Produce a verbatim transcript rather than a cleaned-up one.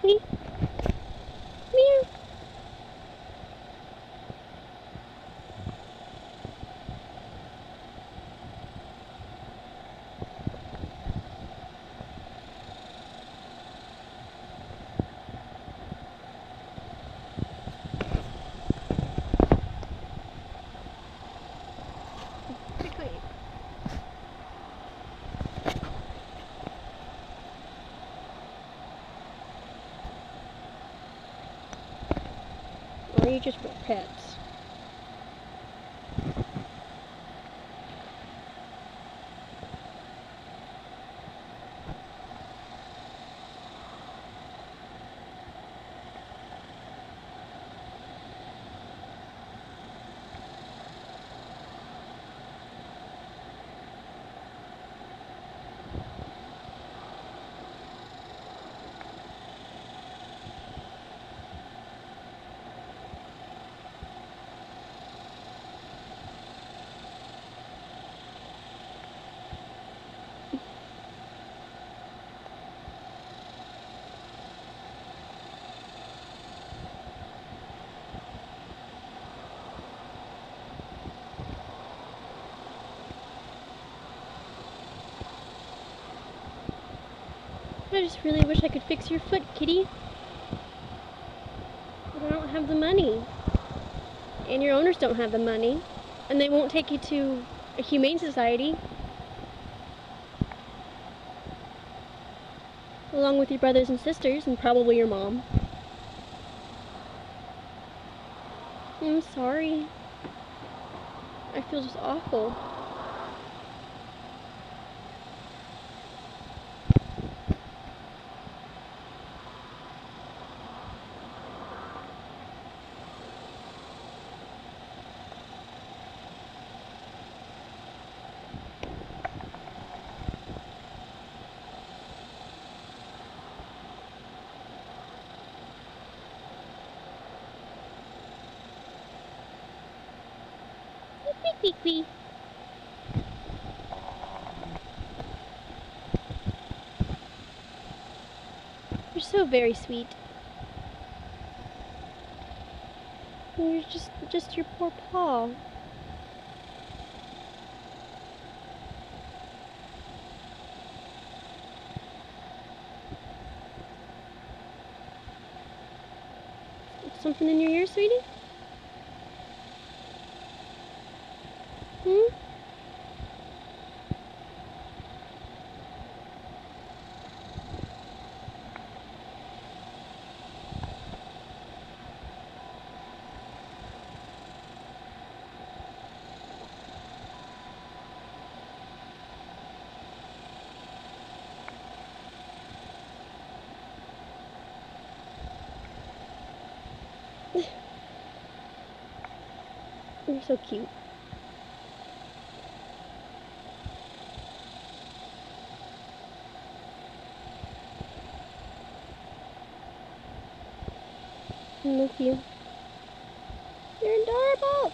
puppy. Meow. Or you just want pets. I just really wish I could fix your foot, kitty. But I don't have the money. And your owners don't have the money. And they won't take you to a humane society. Along with your brothers and sisters and probably your mom. I'm sorry. I feel just awful. Wee wee. You're so very sweet. You're just just your poor paw. Something in your ear, sweetie? Hmm? You're so cute. Look you. You're adorable!